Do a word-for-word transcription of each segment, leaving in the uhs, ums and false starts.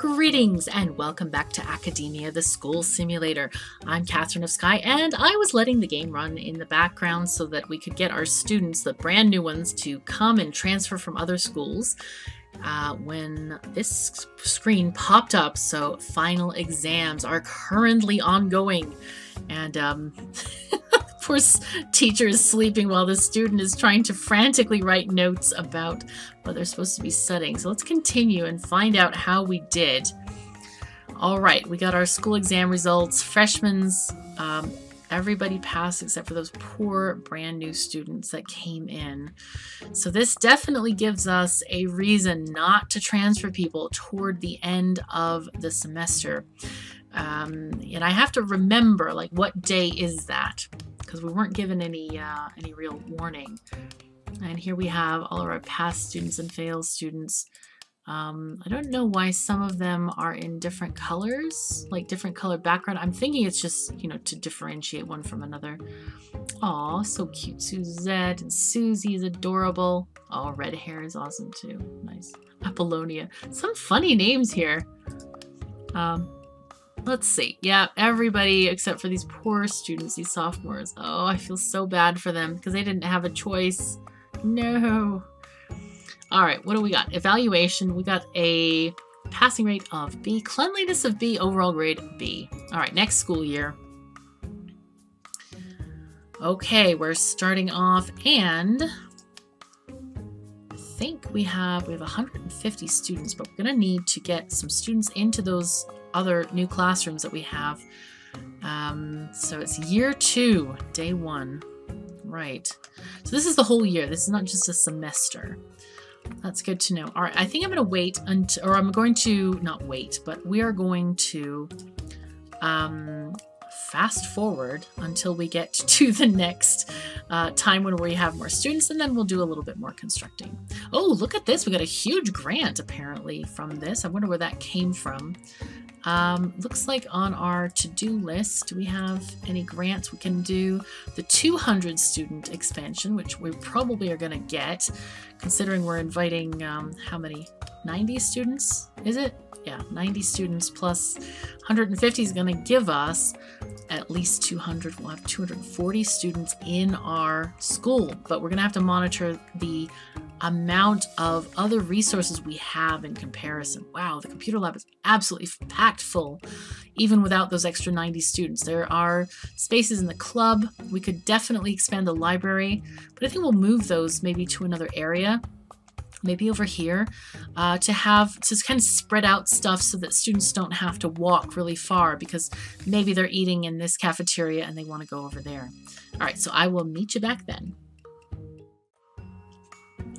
Greetings and welcome back to Academia the School Simulator. I'm Katherine of Sky, and I was letting the game run in the background so that we could get our students, the brand new ones, to come and transfer from other schools uh, when this screen popped up. So final exams are currently ongoing, and um, of course, teacher is sleeping while the student is trying to frantically write notes about what they're supposed to be studying. So let's continue and find out how we did. All right, we got our school exam results. Freshmen's, um, everybody passed except for those poor brand new students that came in. So this definitely gives us a reason not to transfer people toward the end of the semester. Um, and I have to remember, like, what day is that? Because we weren't given any uh, any real warning. And here we have all of our past students and fail students. Um, I don't know why some of them are in different colors, like different colored background. I'm thinking it's just, you know, to differentiate one from another. Aw, so cute. Suzette and Susie is adorable. Oh, red hair is awesome too. Nice. Apollonia. Some funny names here. Um, Let's see. Yeah, everybody except for these poor students, these sophomores. Oh, I feel so bad for them because they didn't have a choice. No. All right, what do we got? Evaluation. We got a passing rate of B, cleanliness of B, overall grade B. All right, next school year. Okay, we're starting off, and I think we have we have one hundred fifty students, but we're going to need to get some students into those other new classrooms that we have. Um, so it's year two, day one. Right. So this is the whole year. This is not just a semester. That's good to know. All right. I think I'm going to wait until, or I'm going to not wait, but we are going to um, fast forward until we get to the next uh, time when we have more students, and then we'll do a little bit more constructing. Oh, look at this. We got a huge grant apparently from this. I wonder where that came from. Um, looks like on our to-do list, do we have any grants we can do? The two hundred student expansion, which we probably are going to get, considering we're inviting um, how many? ninety students, is it? Yeah, ninety students plus one hundred fifty is going to give us at least two hundred. We'll have two hundred forty students in our school, but we're going to have to monitor the amount of other resources we have in comparison. Wow, the computer lab is absolutely packed full, even without those extra ninety students. There are spaces in the club. We could definitely expand the library, but I think we'll move those maybe to another area, maybe over here, uh, to have to kind of spread out stuff so that students don't have to walk really far, because maybe they're eating in this cafeteria and they want to go over there. All right, so I will meet you back then.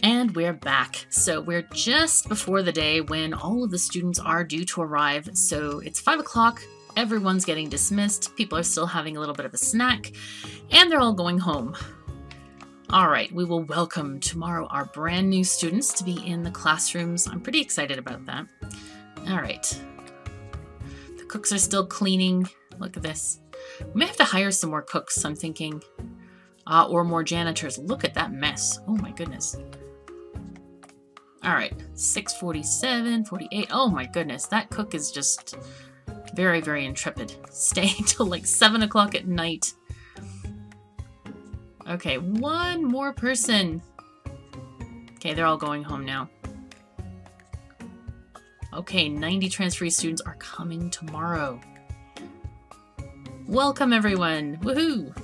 And we're back. So we're just before the day when all of the students are due to arrive. So it's five o'clock. Everyone's getting dismissed. People are still having a little bit of a snack, and they're all going home. All right, we will welcome tomorrow our brand new students to be in the classrooms. I'm pretty excited about that. All right. The cooks are still cleaning. Look at this. We may have to hire some more cooks, I'm thinking, uh, or more janitors. Look at that mess. Oh my goodness. All right, six forty-seven, forty-eight. Oh my goodness, that cook is just very, very intrepid. Staying till like seven o'clock at night. Okay, one more person. Okay, they're all going home now. Okay, ninety transferee students are coming tomorrow. Welcome, everyone. Woohoo!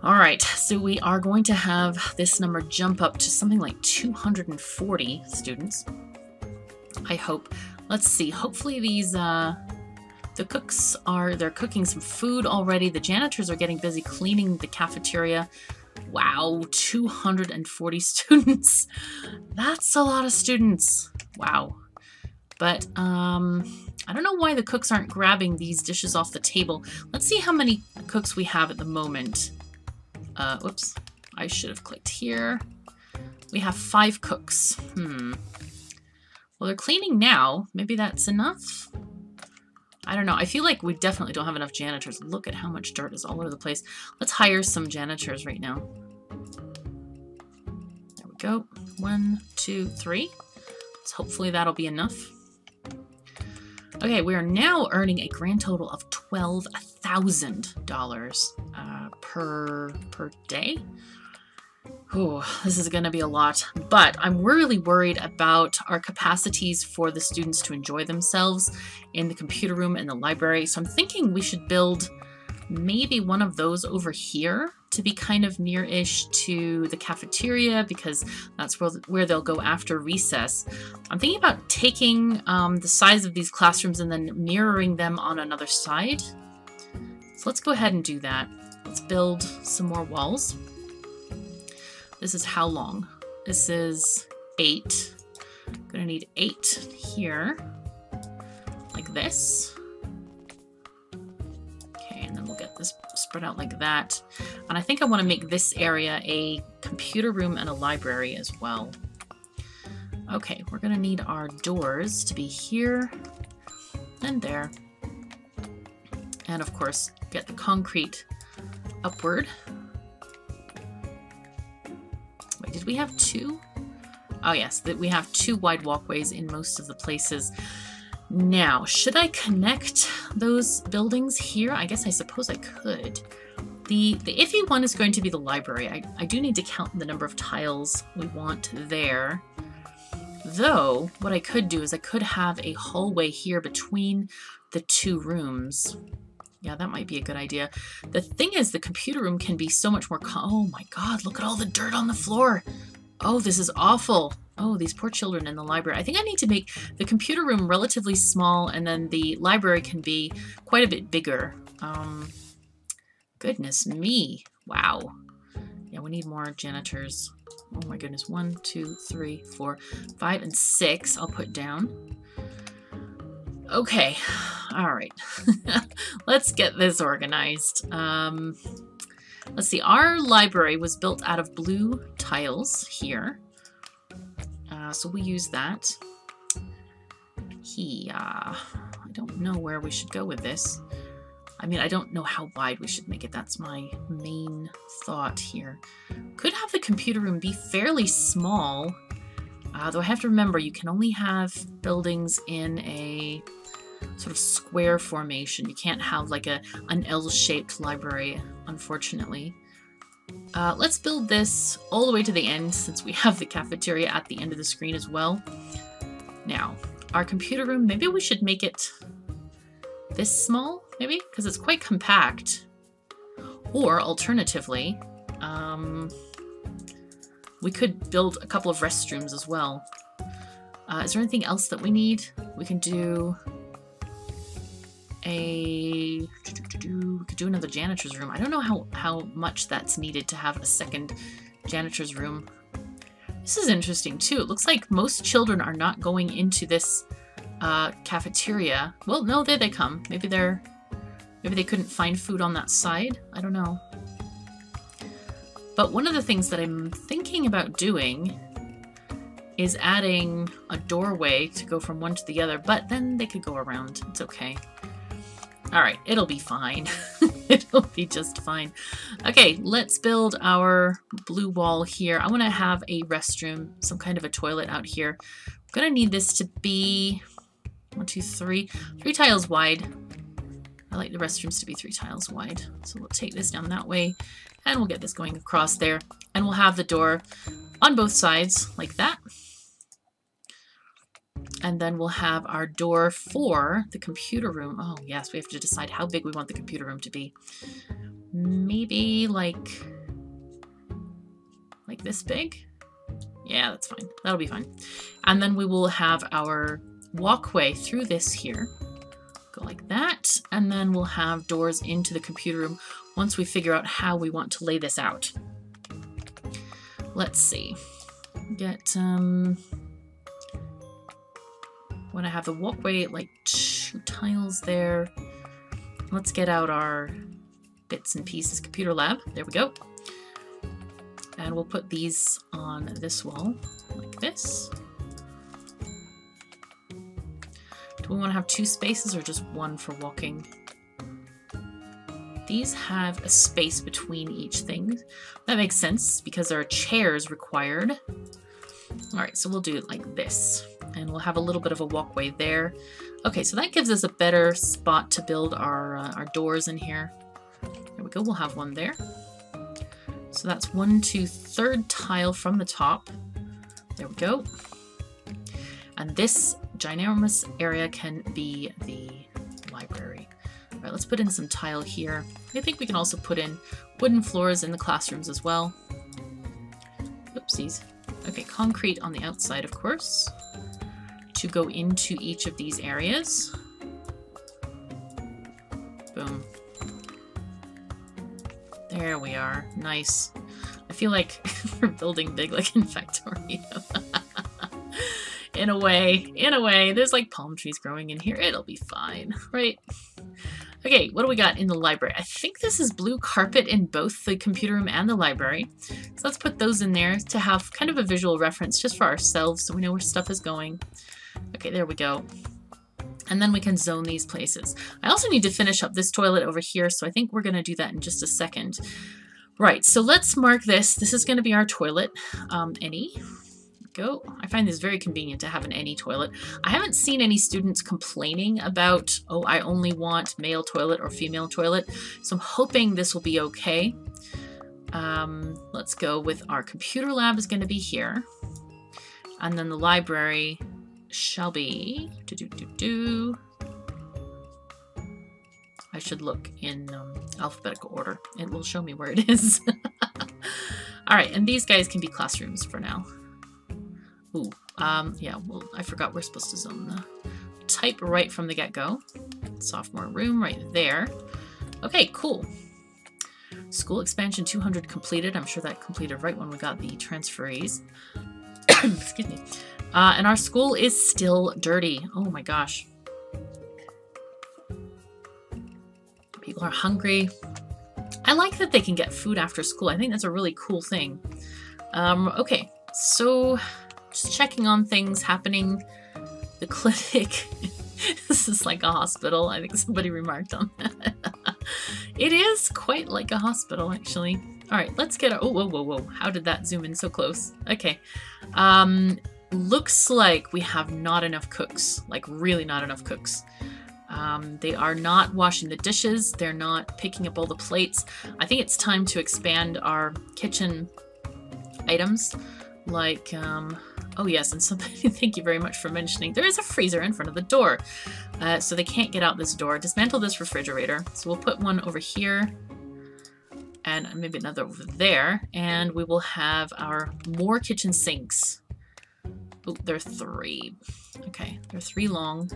All right, so we are going to have this number jump up to something like two hundred forty students, I hope. Let's see. Hopefully these... Uh, The cooks are, they're cooking some food already. The janitors are getting busy cleaning the cafeteria. Wow, two hundred forty students. That's a lot of students. Wow. But um, I don't know why the cooks aren't grabbing these dishes off the table. Let's see how many cooks we have at the moment. Uh, whoops, I should have clicked here. We have five cooks. Hmm. Well, they're cleaning now. Maybe that's enough. I don't know. I feel like we definitely don't have enough janitors. Look at how much dirt is all over the place. Let's hire some janitors right now. There we go. One, two, three. So hopefully that'll be enough. Okay, we are now earning a grand total of twelve thousand dollars uh, per per day. Ooh, this is going to be a lot, but I'm really worried about our capacities for the students to enjoy themselves in the computer room and the library. So I'm thinking we should build maybe one of those over here to be kind of near-ish to the cafeteria, because that's where, where they'll go after recess. I'm thinking about taking um, the size of these classrooms and then mirroring them on another side. So let's go ahead and do that. Let's build some more walls. This is how long? This is eight. I'm gonna need eight here, like this. Okay, and then we'll get this spread out like that. And I think I wanna make this area a computer room and a library as well. Okay, we're gonna need our doors to be here and there. And of course, get the concrete upward. Did we have two? Oh yes, that we have two wide walkways in most of the places. Now, should I connect those buildings here? I guess I suppose I could. The, the iffy one is going to be the library. I, I do need to count the number of tiles we want there. Though, what I could do is I could have a hallway here between the two rooms. Yeah, that might be a good idea. The thing is, the computer room can be so much more... Oh my god, look at all the dirt on the floor. Oh, this is awful. Oh, these poor children in the library. I think I need to make the computer room relatively small, and then the library can be quite a bit bigger. Um, goodness me. Wow. Yeah, we need more janitors. Oh my goodness. One, two, three, four, five, and six I'll put down. Okay, all right. Let's get this organized. Um, let's see, our library was built out of blue tiles here. Uh, so we use that. He, uh, I don't know where we should go with this. I mean, I don't know how wide we should make it. That's my main thought here. Could have the computer room be fairly small, uh, though I have to remember you can only have buildings in a sort of square formation. You can't have like a an L-shaped library, unfortunately. Uh, let's build this all the way to the end, since we have the cafeteria at the end of the screen as well. Now, our computer room, maybe we should make it this small, maybe? Because it's quite compact. Or, alternatively, um, we could build a couple of restrooms as well. Uh, is there anything else that we need? We can do... A, we could do another janitor's room. I don't know how, how much that's needed to have a second janitor's room. This is interesting too. It looks like most children are not going into this uh, cafeteria. Well, no, there they come. Maybe they're, maybe they couldn't find food on that side. I don't know. But one of the things that I'm thinking about doing is adding a doorway to go from one to the other, but then they could go around. It's okay. All right, it'll be fine. It'll be just fine. Okay, let's build our blue wall here. I want to have a restroom, some kind of a toilet out here. I'm going to need this to be one, two, three, three tiles wide. I like the restrooms to be three tiles wide. So we'll take this down that way, and we'll get this going across there. And we'll have the door on both sides like that. And then we'll have our door for the computer room. Oh, yes, we have to decide how big we want the computer room to be. Maybe like, like this big? Yeah, that's fine. That'll be fine. And then we will have our walkway through this here. Go like that. And then we'll have doors into the computer room once we figure out how we want to lay this out. Let's see. Get, um... want to have the walkway like two tiles there. Let's get out our bits and pieces. Computer lab. There we go. And we'll put these on this wall like this. Do we want to have two spaces or just one for walking? These have a space between each thing. That makes sense because there are chairs required. All right, so we'll do it like this. and we'll have a little bit of a walkway there. Okay, so that gives us a better spot to build our, uh, our doors in here. There we go, we'll have one there. So that's one, two, third tile from the top. There we go. And this ginormous area can be the library. All right, let's put in some tile here. I think we can also put in wooden floors in the classrooms as well. Oopsies. Okay, concrete on the outside, of course, to go into each of these areas. Boom. There we are. Nice. I feel like we're building big like in Factorio. In a way. In a way. There's like palm trees growing in here. It'll be fine, right? Okay, what do we got in the library? I think this is blue carpet in both the computer room and the library. So let's put those in there to have kind of a visual reference just for ourselves so we know where stuff is going. Okay, there we go. And then we can zone these places. I also need to finish up this toilet over here, so I think we're going to do that in just a second. Right, so let's mark this. This is going to be our toilet. Um, any. Go. I find this very convenient to have an any toilet. I haven't seen any students complaining about, oh, I only want male toilet or female toilet, so I'm hoping this will be okay. Um, let's go with our computer lab is going to be here, and then the library shall be. Do, do, do, do. I should look in um, alphabetical order. It will show me where it is. All right, and these guys can be classrooms for now. Ooh, um, yeah, well, I forgot we're supposed to zone the type right from the get-go. Sophomore room right there. Okay, cool. School expansion two hundred completed. I'm sure that completed right when we got the transferees. Excuse me. Uh, and our school is still dirty. Oh my gosh. People are hungry. I like that they can get food after school. I think that's a really cool thing. Um, okay, so... just checking on things happening. The clinic. This is like a hospital. I think somebody remarked on that. It is quite like a hospital, actually. All right, let's get our... Oh, whoa, whoa, whoa. How did that zoom in so close? Okay. Um, looks like we have not enough cooks. Like, really not enough cooks. Um, they are not washing the dishes. They're not picking up all the plates. I think it's time to expand our kitchen items. Like, um... oh yes, and somebody, thank you very much for mentioning, there is a freezer in front of the door. Uh, so they can't get out this door. Dismantle this refrigerator. So we'll put one over here, and maybe another over there, and we will have our more kitchen sinks. Oh, there are three. Okay, there are three long.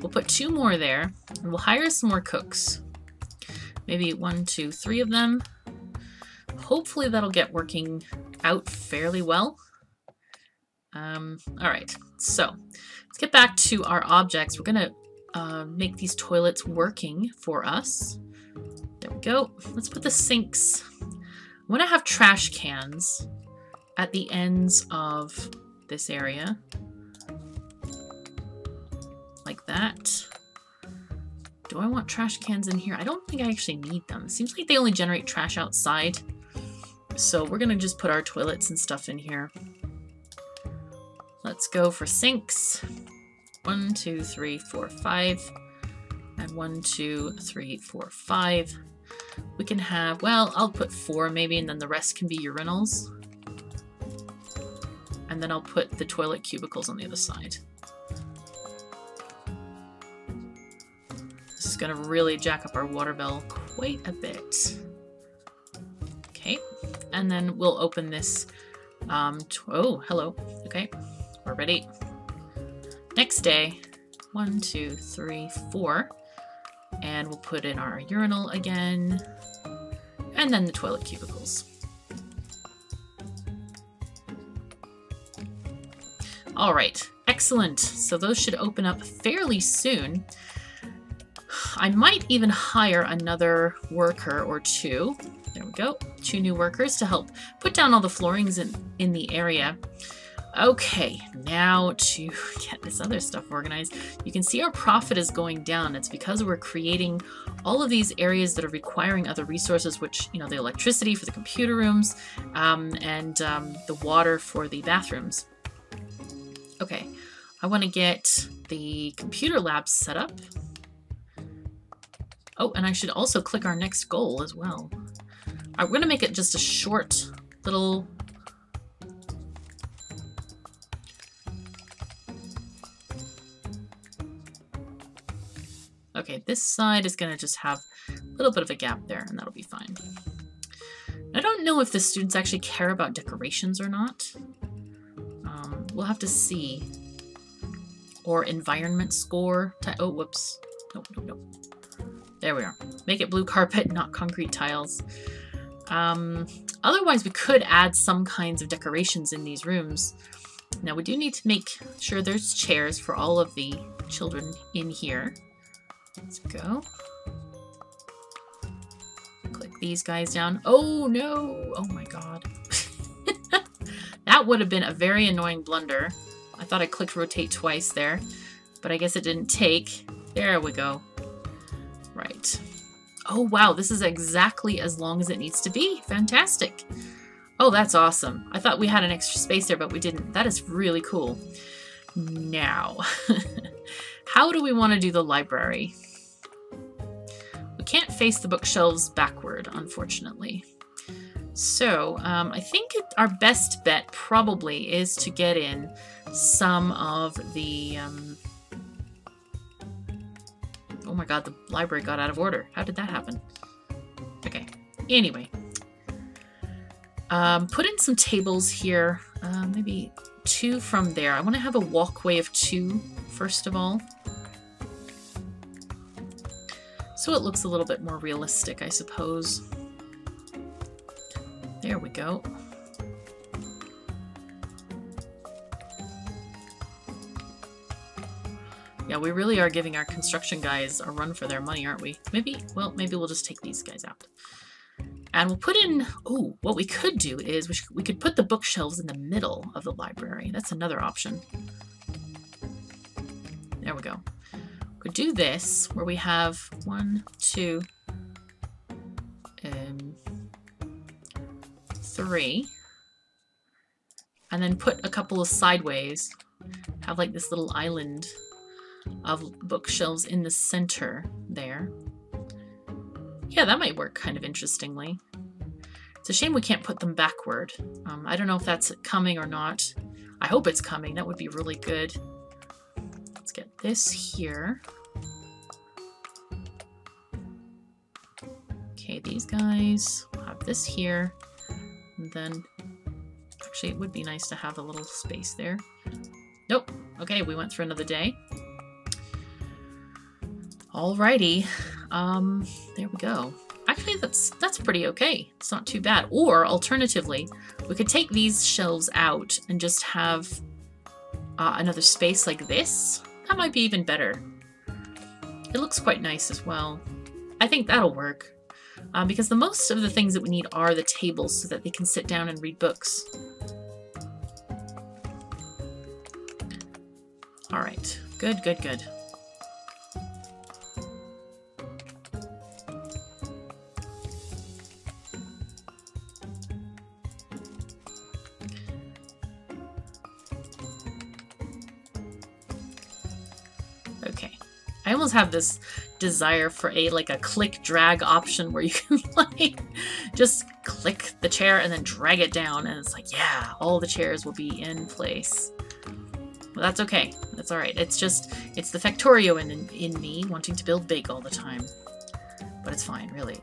We'll put two more there, and we'll hire some more cooks. Maybe one, two, three of them. Hopefully that'll get working out fairly well. Um, all right, so let's get back to our objects. We're gonna uh, make these toilets working for us. There we go. Let's put the sinks. I want to have trash cans at the ends of this area, like that. Do I want trash cans in here? I don't think I actually need them. It seems like they only generate trash outside. So we're gonna just put our toilets and stuff in here. Let's go for sinks. One, two, three, four, five. And one, two, three, four, five. We can have, well, I'll put four maybe, and then the rest can be urinals. And then I'll put the toilet cubicles on the other side. This is gonna really jack up our water bill quite a bit. Okay. And then we'll open this. Um, oh, hello. Okay, we're ready. Next day. One, two, three, four. And we'll put in our urinal again. And then the toilet cubicles. All right, excellent. So those should open up fairly soon. I might even hire another worker or two. There we go. Two new workers to help put down all the floorings in, in the area. Okay, now to get this other stuff organized. You can see our profit is going down. It's because we're creating all of these areas that are requiring other resources, which, you know, the electricity for the computer rooms um, and um, the water for the bathrooms. Okay, I I want to get the computer lab set up. Oh, and I should also click our next goal as well. All right, we're gonna make it just a short little okay, this side is gonna just have a little bit of a gap there, and that'll be fine. I don't know if the students actually care about decorations or not. Um, we'll have to see. Or environment score. Oh, whoops. Nope, nope, nope. There we are. Make it blue carpet, not concrete tiles. Um, otherwise, we could add some kinds of decorations in these rooms. Now, we do need to make sure there's chairs for all of the children in here. Let's go. Click these guys down. Oh no! Oh my god. That would have been a very annoying blunder. I thought I clicked rotate twice there, but I guess it didn't take. There we go. Right. Oh wow, this is exactly as long as it needs to be. Fantastic. Oh, that's awesome. I thought we had an extra space there, but we didn't. That is really cool. Now, how do we want to do the library? We can't face the bookshelves backward, unfortunately. So um, I think it, our best bet probably is to get in some of the... Um, oh my god, the library got out of order. How did that happen? Okay, anyway. Um, put in some tables here. Uh, maybe two from there. I want to have a walkway of two, first of all. So it looks a little bit more realistic, I suppose. There we go. Yeah, we really are giving our construction guys a run for their money, aren't we? Maybe, well, maybe we'll just take these guys out. And we'll put in, oh, what we could do is we, should, we could put the bookshelves in the middle of the library. That's another option. There we go. We could do this where we have one, two, um, three, and then put a couple of sideways, have like this little island of bookshelves in the center there. Yeah, that might work kind of interestingly. It's a shame we can't put them backward. Um, I don't know if that's coming or not. I hope it's coming. That would be really good. Let's get this here. Okay, these guys. We'll have this here. And then, actually, it would be nice to have a little space there. Nope. Okay, we went through another day. Alrighty, um, there we go. Actually, that's that's pretty okay. It's not too bad. Or, alternatively, we could take these shelves out and just have uh, another space like this. That might be even better. It looks quite nice as well. I think that'll work. Uh, because the most of the things that we need are the tables so that they can sit down and read books. Alright, good, good, good. I almost have this desire for a like a click drag option where you can like just click the chair and then drag it down, and it's like, yeah, all the chairs will be in place. Well, that's okay. That's all right. It's just it's the Factorio in in, in me wanting to build big all the time, but it's fine, really.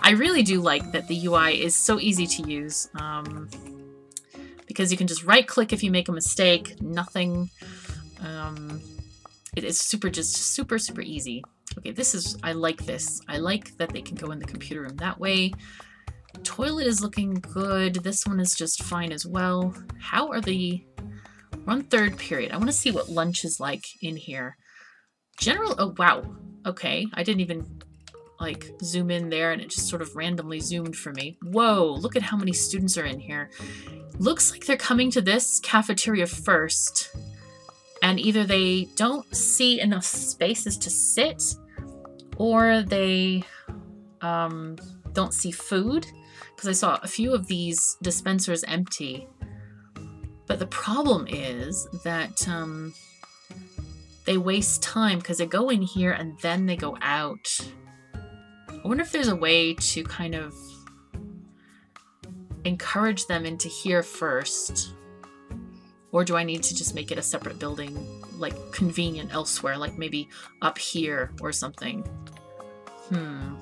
I really do like that the U I is so easy to use um, because you can just right click if you make a mistake. Nothing. Um, It is super, just super, super easy. Okay, this is, I like this. I like that they can go in the computer room that way. Toilet is looking good. This one is just fine as well. How are the, we're on third period. I want to see what lunch is like in here. General, oh wow. Okay, I didn't even like zoom in there and it just sort of randomly zoomed for me. Whoa, look at how many students are in here. Looks like they're coming to this cafeteria first. And either they don't see enough spaces to sit, or they um, don't see food. Because I saw a few of these dispensers empty. But the problem is that um, they waste time because they go in here and then they go out. I wonder if there's a way to kind of encourage them into here first. Or do I need to just make it a separate building, like convenient elsewhere, like maybe up here or something? Hmm.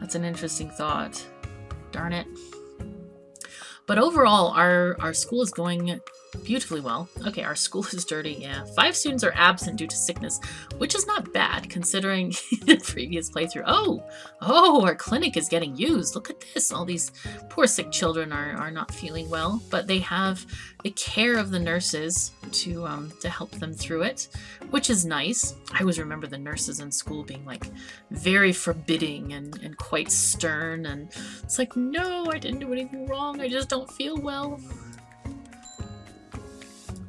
That's an interesting thought. Darn it. But overall, our, our school is going beautifully well. Okay, our school is dirty, yeah. Five students are absent due to sickness, which is not bad considering the previous playthrough. Oh, oh, our clinic is getting used. Look at this. All these poor sick children are, are not feeling well, but they have the care of the nurses to, um, to help them through it, which is nice. I always remember the nurses in school being like very forbidding and, and quite stern. And it's like, no, I didn't do anything wrong. I just don't feel well.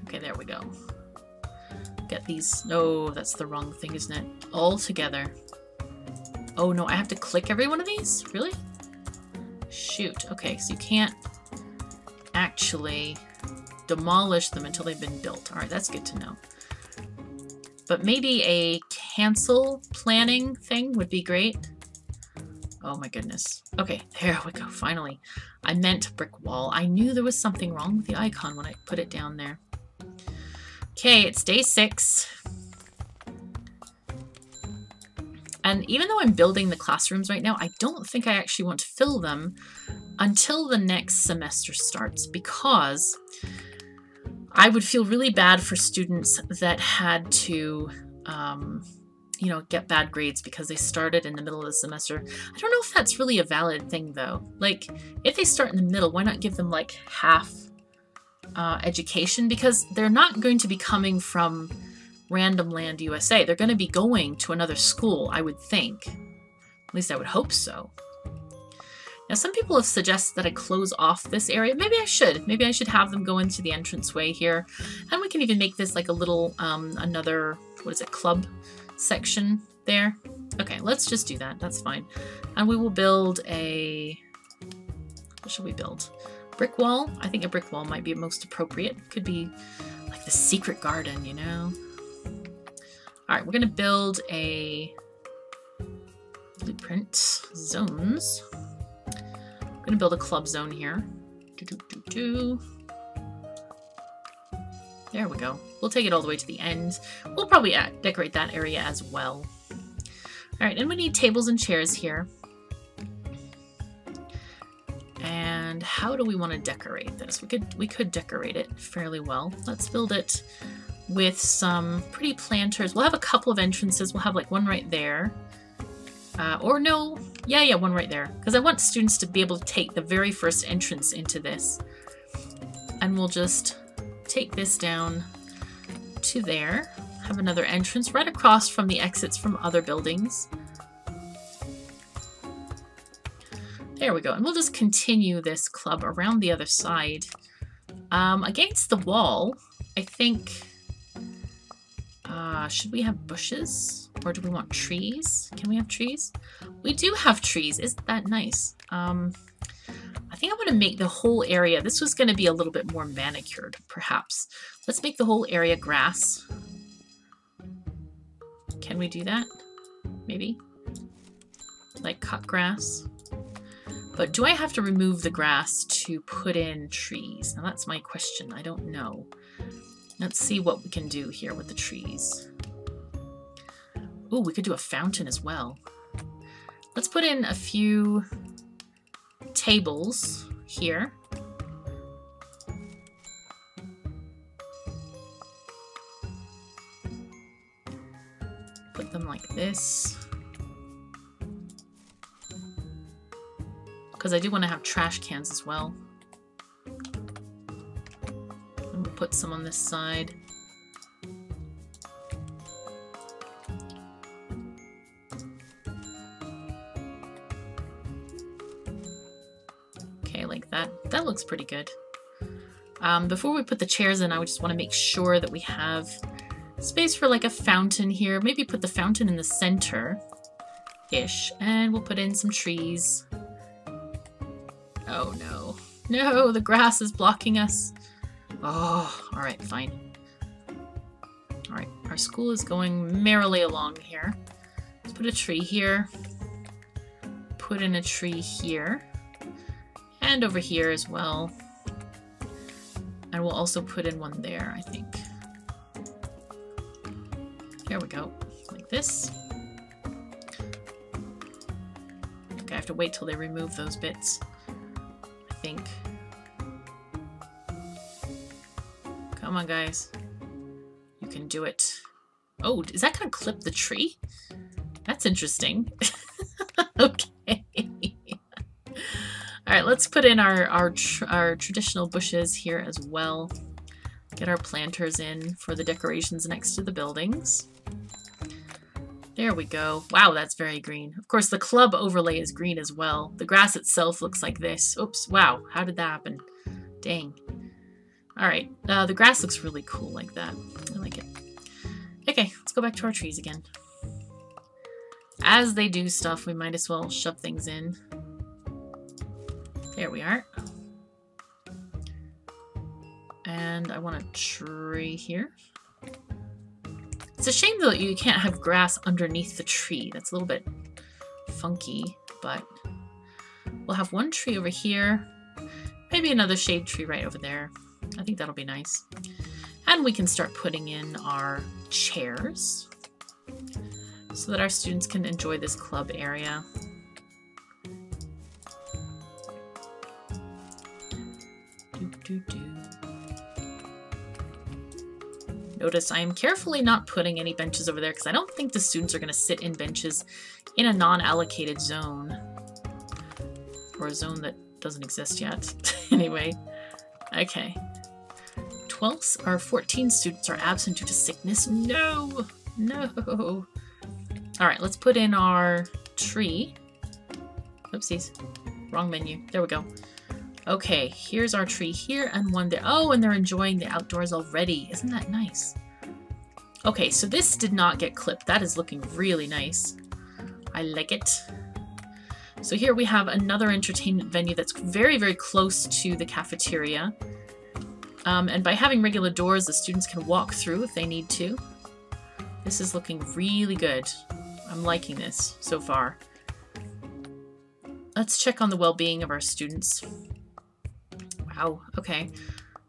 Okay, there we go. Get these. No, that's the wrong thing, isn't it? All together. Oh no, I have to click every one of these? Really? Shoot. Okay, so you can't actually demolish them until they've been built. Alright, that's good to know. But maybe a cancel planning thing would be great. Oh my goodness. Okay, there we go, finally. I meant brick wall. I knew there was something wrong with the icon when I put it down there. Okay, it's day six. And even though I'm building the classrooms right now, I don't think I actually want to fill them until the next semester starts, because I would feel really bad for students that had to, um, you know, get bad grades because they started in the middle of the semester. I don't know if that's really a valid thing, though. Like, if they start in the middle, why not give them, like, half Uh, education, because they're not going to be coming from Random Land U S A. They're going to be going to another school, I would think. At least I would hope so. Now, some people have suggested that I close off this area. Maybe I should. Maybe I should have them go into the entranceway here. And we can even make this like a little, um, another, what is it, club section there. Okay, let's just do that. That's fine. And we will build a... What should we build? Brick wall? I think a brick wall might be most appropriate. Could be like the secret garden, you know? Alright, we're gonna build a blueprint zones. I'm gonna build a club zone here. Do, do, do, do. There we go. We'll take it all the way to the end. We'll probably decorate that area as well. Alright, and we need tables and chairs here. And how do we want to decorate this? We could we could decorate it fairly well. Let's build it with some pretty planters. We'll have a couple of entrances. We'll have like one right there. Uh, or no, yeah, yeah, one right there. Because I want students to be able to take the very first entrance into this. And we'll just take this down to there. Have another entrance right across from the exits from other buildings. There we go, and we'll just continue this club around the other side. Um, against the wall, I think, uh, should we have bushes? Or do we want trees? Can we have trees? We do have trees, isn't that nice? Um, I think I want to make the whole area, this was going to be a little bit more manicured, perhaps. Let's make the whole area grass. Can we do that? Maybe? Like cut grass? But do I have to remove the grass to put in trees? Now that's my question. I don't know. Let's see what we can do here with the trees. Oh, we could do a fountain as well. Let's put in a few tables here. Put them like this. Because I do want to have trash cans as well. And we'll put some on this side. Okay, like that. That looks pretty good. Um, before we put the chairs in, I would just want to make sure that we have space for like a fountain here. Maybe put the fountain in the center-ish. And we'll put in some trees. Oh no. No, the grass is blocking us. Oh, alright, fine. Alright, our school is going merrily along here. Let's put a tree here. Put in a tree here. And over here as well. And we'll also put in one there, I think. There we go. Like this. Okay, I have to wait till they remove those bits, I think. Come on, guys. You can do it. Oh, is that gonna clip the tree? That's interesting. Okay. All right, let's put in our, our, tr our traditional bushes here as well. Get our planters in for the decorations next to the buildings. There we go. Wow, that's very green. Of course, the club overlay is green as well. The grass itself looks like this. Oops, wow, how did that happen? Dang. All right, uh, the grass looks really cool like that. I like it. Okay, let's go back to our trees again. As they do stuff, we might as well shove things in. There we are. And I want a tree here. It's a shame though that you can't have grass underneath the tree. That's a little bit funky, but we'll have one tree over here. Maybe another shade tree right over there. I think that'll be nice. And we can start putting in our chairs so that our students can enjoy this club area. Do, do, do. Notice I am carefully not putting any benches over there because I don't think the students are going to sit in benches in a non-allocated zone. Or a zone that doesn't exist yet. Anyway. Okay. twelve or fourteen students are absent due to sickness. No! No! Alright, let's put in our tree. Oopsies. Wrong menu. There we go. Okay, here's our tree here and one there. Oh, and they're enjoying the outdoors already. Isn't that nice? Okay, so this did not get clipped. That is looking really nice. I like it. So here we have another entertainment venue that's very, very close to the cafeteria. Um, and by having regular doors, the students can walk through if they need to. This is looking really good. I'm liking this so far. Let's check on the well-being of our students. Wow, okay.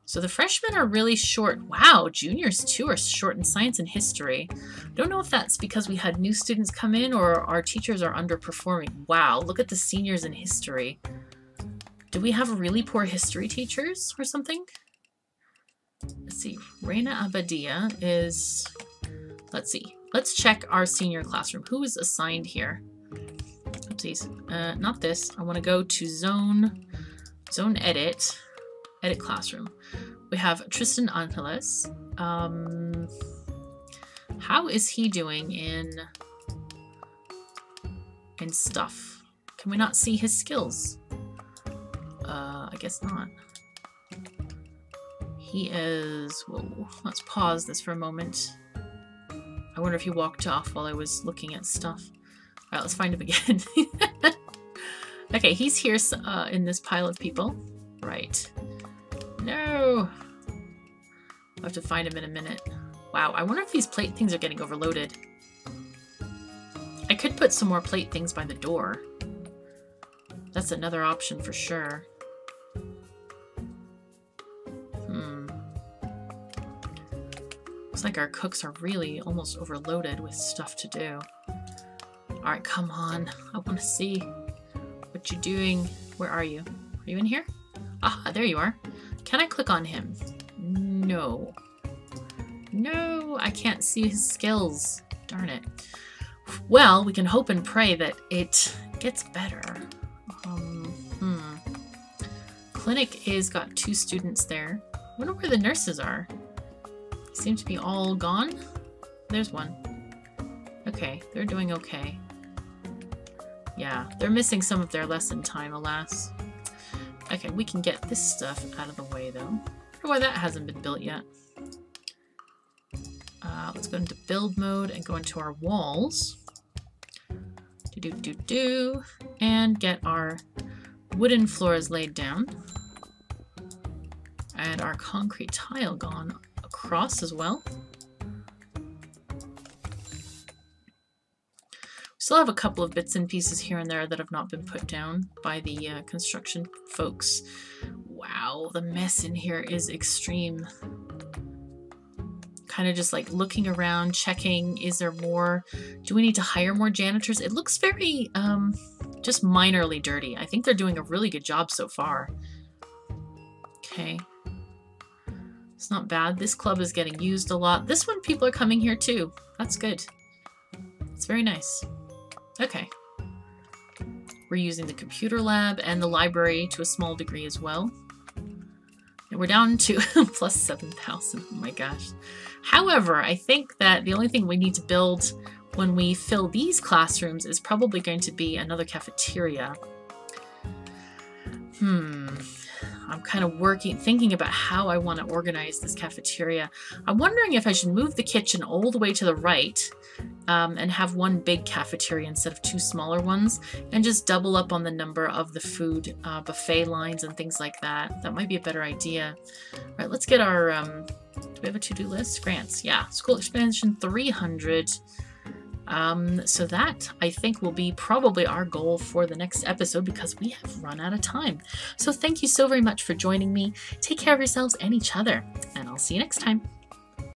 So the freshmen are really short. Wow, juniors too are short in science and history. Don't know if that's because we had new students come in or our teachers are underperforming. Wow, look at the seniors in history. Do we have really poor history teachers or something? Let's see, Reina Abadia is... Let's see. Let's check our senior classroom. Who is assigned here? Oopsies. Uh, not this. I want to go to zone, zone edit, edit classroom. We have Tristan Angeles. Um, how is he doing in, in stuff? Can we not see his skills? Uh, I guess not. He is, whoa, let's pause this for a moment. I wonder if he walked off while I was looking at stuff. All right, let's find him again. Okay, he's here uh, in this pile of people. Right. No! I'll have to find him in a minute. Wow, I wonder if these plate things are getting overloaded. I could put some more plate things by the door. That's another option for sure. Looks like our cooks are really almost overloaded with stuff to do. Alright, come on. I want to see what you're doing. Where are you? Are you in here? Ah, there you are. Can I click on him? No. No, I can't see his skills. Darn it. Well, we can hope and pray that it gets better. Um, hmm. Clinic is got two students there. I wonder where the nurses are. Seem to be all gone. There's one. Okay, they're doing okay. Yeah, they're missing some of their lesson time, alas. Okay, we can get this stuff out of the way, though. I wonder why that hasn't been built yet. Uh, let's go into build mode and go into our walls. Do-do-do-do. And get our wooden floors laid down. And our concrete tile gone across as well. Still have a couple of bits and pieces here and there that have not been put down by the uh, construction folks. Wow, the mess in here is extreme. Kind of just like looking around, checking, is there more? Do we need to hire more janitors? It looks very um, just minorly dirty. I think they're doing a really good job so far. Okay. It's not bad. This club is getting used a lot. This one, people are coming here too. That's good. It's very nice. Okay. We're using the computer lab and the library to a small degree as well. And we're down to plus seven thousand. Oh my gosh. However, I think that the only thing we need to build when we fill these classrooms is probably going to be another cafeteria. Hmm. I'm kind of working, thinking about how I want to organize this cafeteria. I'm wondering if I should move the kitchen all the way to the right um, and have one big cafeteria instead of two smaller ones, and just double up on the number of the food uh, buffet lines and things like that. That might be a better idea. All right, let's get our, um, do we have a to-do list? Grants, yeah. School expansion three hundred. Um, so that, I think, will be probably our goal for the next episode because we have run out of time. So thank you so very much for joining me. Take care of yourselves and each other, and I'll see you next time.